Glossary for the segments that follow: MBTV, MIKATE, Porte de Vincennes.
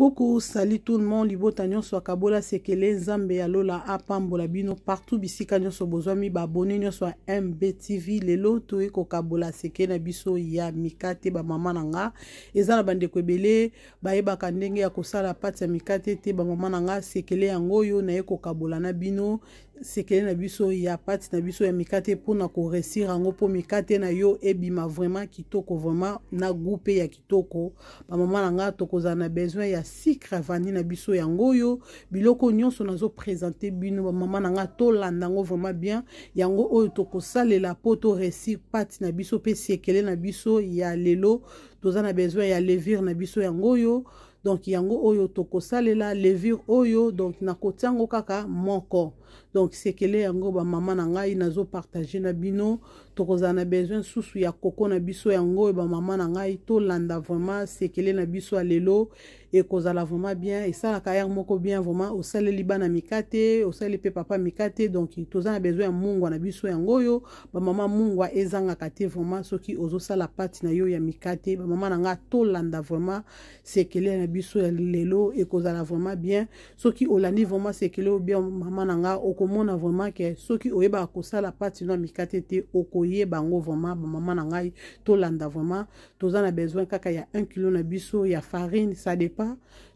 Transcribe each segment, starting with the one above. Coucou, salut tout le monde, libo tanyon so kabola sekele nzambe ya lola apambola bino partout bisika nyon so bozwa mi ba abonné nyon so MBTV lelo to eko kabola sekele na biso ya mikate ba mama nanga eza na bande kwebele ba yebaka ndenge ya kosala pati ya mikate te ba mama nanga sekele yango yo na eko kabola na bino sekele na biso ya pati na biso ya mikate pona ko réussir yango po mikate na yo ebima vraiment kitoko vraiment na groupe ya kitoko ba mama nanga tokoza na besoin ya sikra vanina biso yango yo biloko nyonso nazo présenter bino mama nanga to landango vraiment bien yango oyo tokosalela po to réussir pati na biso pe sekele na biso ya lelo toza na besoin ya levir na biso yango yo donc yango oyo tokosalela levir oyo donc na kotiango kaka moko donc sekele yango ba mama nanga inazo partager na bino tokoza na besoin susu ya koko na biso yango ba mama nanga to landa vraiment sekele na biso alelo et kozala vraiment bien et ça la carrière moko bien vraiment au sale libana mikate au sale pe papa mikate donc toza na besoin mungwa na biso yango yo ba mama mungwa ezanga kate vraiment soki ozo sala pati na yo ya mikate ba mama nanga to landa vraiment sekele na biso alelo et kozala vraiment bien soki olandi vraiment sekele bien mama nanga okomona vraiment que soki oyeba kosala pati na mikate te okoye bango vraiment ba mama nanga to landa vraiment toza na besoin kaka ya 1 kg na biso ya farine ça dépend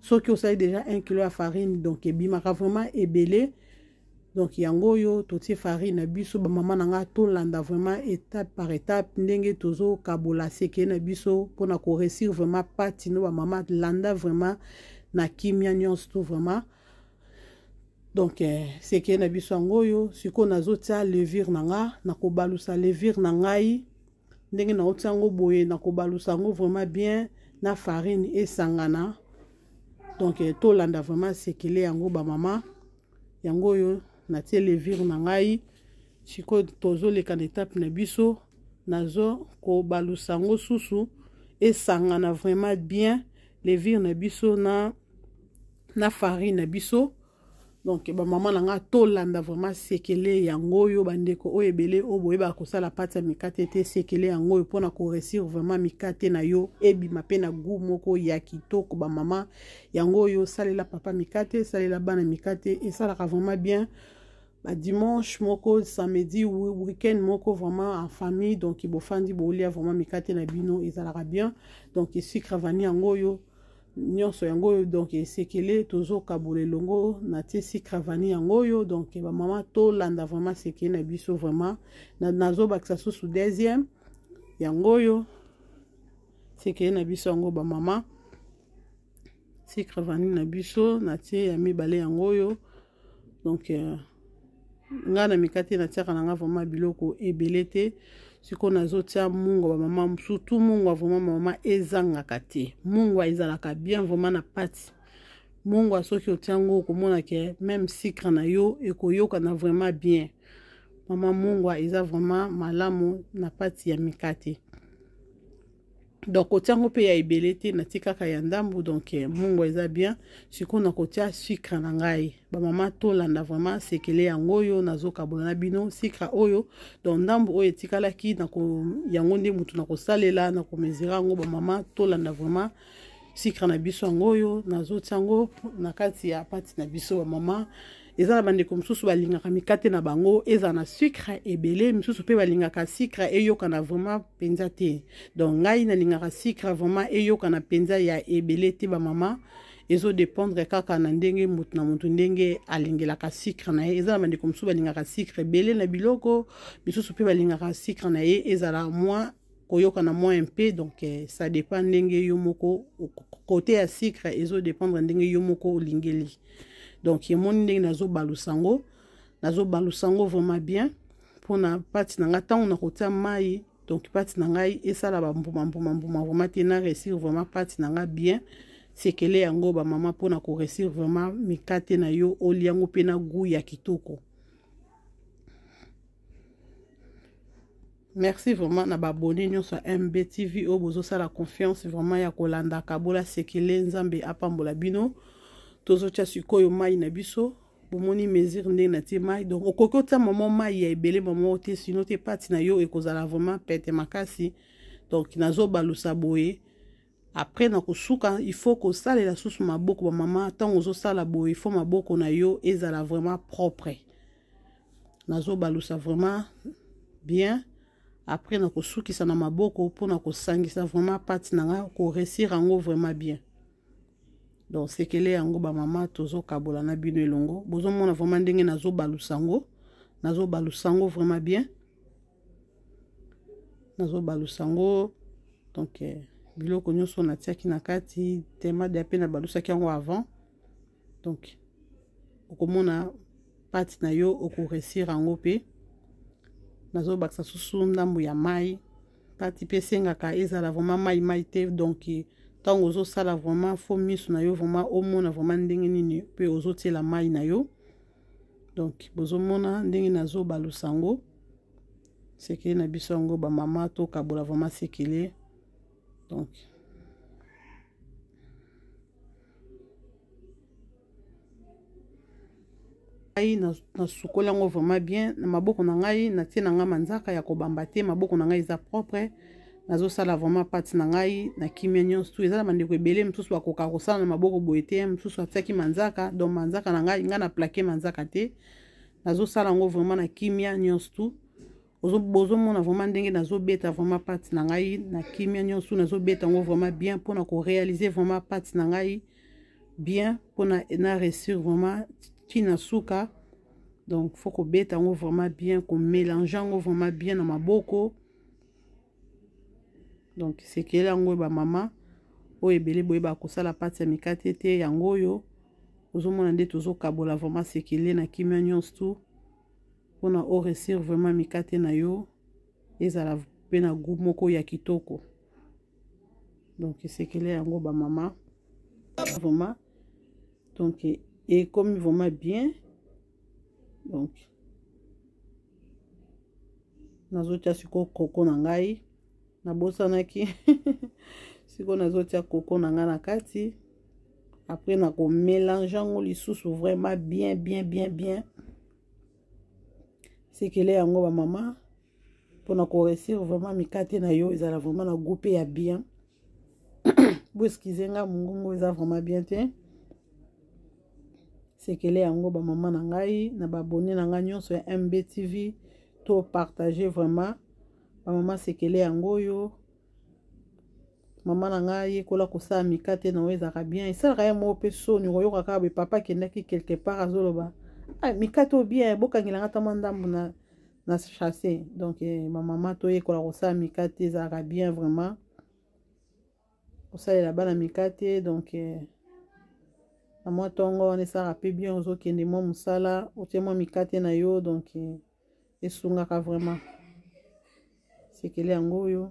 ceux qui ont déjà 1 kg à farine donc ebimaka vraiment ebelé donc yango yo totie farine na biso ba mama nanga to landa vraiment étape par étape ndenge tozo kabola seke na biso pona ko réussir vraiment patino ba mama landa vraiment na kimia nyonso tout vraiment donc seke na biso yango yo siko nazo tia levir nanga na ko balusa levir nangai ndenge na otiango boye na ko balusa ngo vraiment bien na farine et sangana donc to landa vraiment sekele yango ba mama yango yo na tie levir na ngai siko tozo le kan étape na biso nazo ko balusango susu et sangana vraiment bien levir na biso na farine na biso donc ba mama nanga to landa vraiment sekele yango yo bandeko o ebele o boye ba kosala pati mikate te sekele yango yo pona ko réussir vraiment mikate na yo ebima pe na gu moko ya kitoko ba mama yango yo salela papa mikate salela bana mikate et ça la vraiment bien ba dimanche moko samedi ou week-end moko vraiment en famille donc ibofandi bolia vraiment mikate na bino ezalaka bien donc sucre vani yango yo nyonso yango donc sekele tozo kabule longo na tie sikravani yango yo donc ba mama to landa vraiment sekele na biso vraiment na nazo bakisa sous deuxième yango yo sekele na biso yango ba mama sikravani na biso na tie ya mibale yango yo donc nga na mikate na tiaka nanga vraiment biloko ebelete siko nazo tia mungo ba mama msutu mungo vraiment mama ezanga kate mungo ezalaka bien vraiment na pati mungo soki otiango komona ke même sikra na yo ekoyoka na vraiment bien mama mungo eza vraiment malamu na pati ya mikate donc otiango pe ya ebelete na tikaka ya ndambu donc mungo eza bien siko na kotia sikra na ngai ba mama to landa vraiment sekele yango yo nazo kabola na bino sikra oyo donc ndambu oyo tikala ki na ko yango nde mutu na ko salela na ko mezira ngo ba mama to landa vraiment sikra na biso yango yo nazo tiango na kati ya pati na biso ba mama eza na bandeko msusu balingaka mikate na bango eza na sucre ebele msusu pe balingaka sucre eyoka na vraiment penza te donc ngai nalingaka sucre vraiment eyoka na penza ya ebele te ba mama ezo dépendre kaka na ndenge mutu na mutu ndenge alingelaka sucre na ye eza na bandeko msusu balingaka sucre ebele na biloko misusu pe balingaka sucre na ye ezala moins koyoka na moins un peu donc ça dépend ndenge yo moko côté ya sucre ezo dépendre ndenge yo moko olingeli donc yemoni ndenge nazo balusango vraiment bien pona pati na ngata on akota mai donc pati na ngai esala ba mbuma vraiment tena réussir vraiment pati na nga bien sekele yango ba mama pona ko réussir vraiment mikate na yo oliango pe na gu ya kitoko merci vraiment na ba abonné nyonso MBTV o bozo sala confiance vraiment ya kolanda kabola sekele nzambe apambola bino tozo tia sikoyo mai na biso bomoni mesure nde na ti mai donc okoko ta maman mai ya ebele maman te sino te pati na yo ekozala vraiment pete makasi donc nazo balusa boye Après na kosuka, il faut que ça les la source maboko ba maman tant ozo sala bo, il faut maboko na yo ezala vraiment propre. Nazo balusa vraiment bien. Après na kosuki ça na maboko pour na kosangisa vraiment parti na ko réussir ango vraiment bien. Donc c'est que les ango ba maman tozo kabola na bino elongo. Bozo mona vraiment ndenge nazo balusa ngo. Nazo balusa ngo vraiment bien. Nazo balusa ngo. Donc Bilo konyo son atia ki nakati tema de apena balusa ki ango avant. Donc okomona pati na yo okoresir ango pe. Nazo baksa susu ndambu ya mai. Pati pe senga ka ezala vraiment mai mai te donc tango zo sala vraiment fo misu na yo vraiment omona vraiment ndenge nini pe ozo tiela mai na yo. Donc bozo mona ndenge nazo balusa ango. Sekele na biso ango ba mama to kabola vraiment sekele. Donc, aïe, na soukola ngo vraiment bien. Na maboko na ngai, na tie na nga manzaka ya kobamba te, maboko na ngai za propre. Nazo sala vraiment pati na ngai, na kimia nyonso tu ezala mandeko ebele msusu akoka kosala na maboko boete, msusu atiaki manzaka, donc manzaka na ngai nga na plaqué manzaka te. Nazo sala ngo vraiment na kimia nyonso tu. Bozo mona vraiment ndenge nazo beta vraiment parti na ngai na kimia nyonso nazo beta ngo vraiment bien pour na ko réaliser vraiment parti na ngai bien pour na réussir vraiment tina suka. Donc faut ko beta ngo vraiment bien ko mélanger ngo vraiment bien na maboko. Donc c'est que là ngo ba mama o ebele boye ba ko sala parti ya mikatete yango yo bozo mona nde tozo kabola vraiment c'est que na kimia nyonso tout. On a réussir vraiment mikate na yo ezala pena gumoko ya kitoko. Donc c'est que les ango ba mama vraiment donc et comme vraiment bien donc nazo tia siko koko na ngai na bosanaki siko nazo tia koko na nga na kati après na ko mélanger ngo lisusu vraiment bien. C'est que les ango ba mama pour na corriger vraiment mikate na yo ezala vraiment na groupe ya bien. Vous excusez nga mungungu ezala vraiment bien te. C'est que les ango ba mama na ngai na ba abonné na nga nyonso ya MBTV to partager vraiment ba mama c'est que les ango yo mama na ngai kola kosa mikate na yo ezala bien et ça rien mo peso ni royo ka ba papa kendaki quelque part azoloba. Ah, mikato bien, boka ngilanga tamanda muna na chassé. Donc ma maman toye kola rosa mikate zara bien vraiment. Osa la bana mikate donc maman tongo on ça rapé bien ozo kende mo musala, otemo mikate na yo donc esunga ka vraiment. C'est que les ngoyo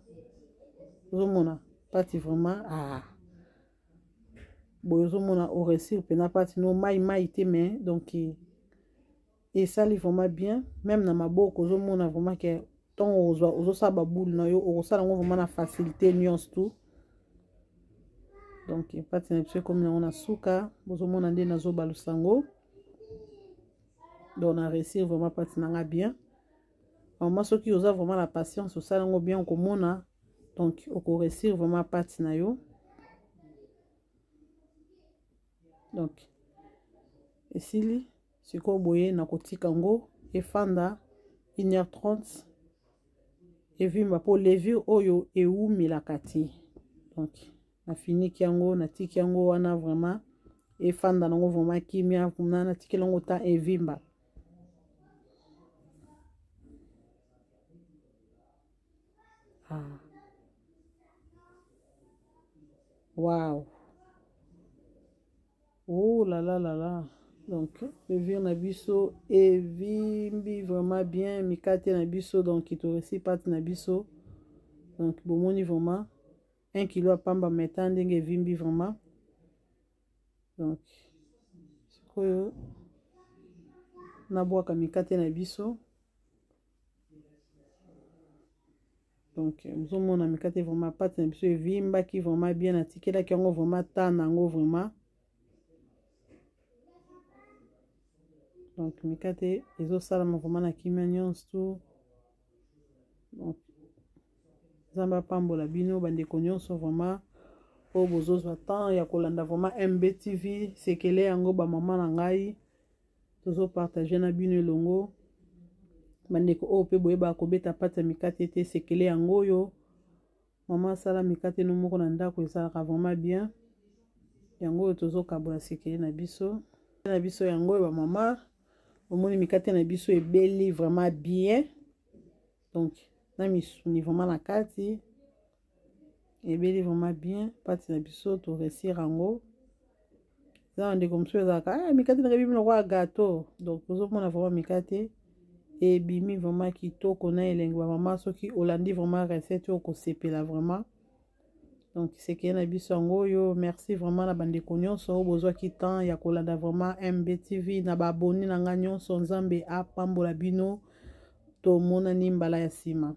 zo mona parti vraiment ah. Bozo mona au récit pena parti no mai mai te mais donc et ça les vraiment bien même dans ma bouche aux hommes on a vraiment que tant aux ça baboule na yo au ça on vraiment la facilité nuance tout donc pas c'est comme on a souka aux hommes on a des nazo balusango donc on a réussi vraiment pas c'est bien en moi ceux qui osent vraiment la patience au ça on bien comme on a donc on réussi vraiment pas c'est na yo donc et si si vous voyez, na kotika ngo efanda 1h30 et vu ma pour lever oyo et ou milakati donc na fini kiango na tiki yango wana vraiment efanda nango vraiment kimia kuna na tiki longo ta evimba ah wow oh la la la la. Donc, le vir nabiso et vimbi vraiment bien. Mikate nabiso, donc il te réussit pas nabiso. Donc, bon, mon vraiment 1 kilo à pamba metan dengue vimbi vraiment. Donc, c'est quoi? Naboaka mikate nabiso. Donc, nous avons mon mikate vraiment pas nabiso et vimba qui vraiment bien. Attiqué là qui ont vraiment tan nango vraiment. Donc mikate ezo sala vraiment na kimia nyonso tout donc zamba pambola bino bande ko nyonso vraiment po bozo zwatan ya kolanda vraiment MBTV sekele yango ba mama na ngai tozo partager na bino longo maneko o pe boye ba kobeta pata mikate te sekele yango yo mama sala mikate no moko na ndako esalaka vraiment bien yango tozo kabola sekele na biso yango ba mama omoni mikate na biso ebeli vraiment bien donc na misuni vraiment na kati et bien vraiment bien parti na biso to réussir rango ça on dit comme ça ka mikate na bibi no kwa gâteau donc nous on a vraiment mikate et bimi vraiment qui to kona elengwa maman so ki olandi vraiment recette ko sepela vraiment donc c'est que na biso ngoyo merci vraiment na bande konyon so bozwa ki temps ya kolanda vraiment MBTV na ba abonné na nganyon so nzambe apambola bino to mona nimbala ya sima.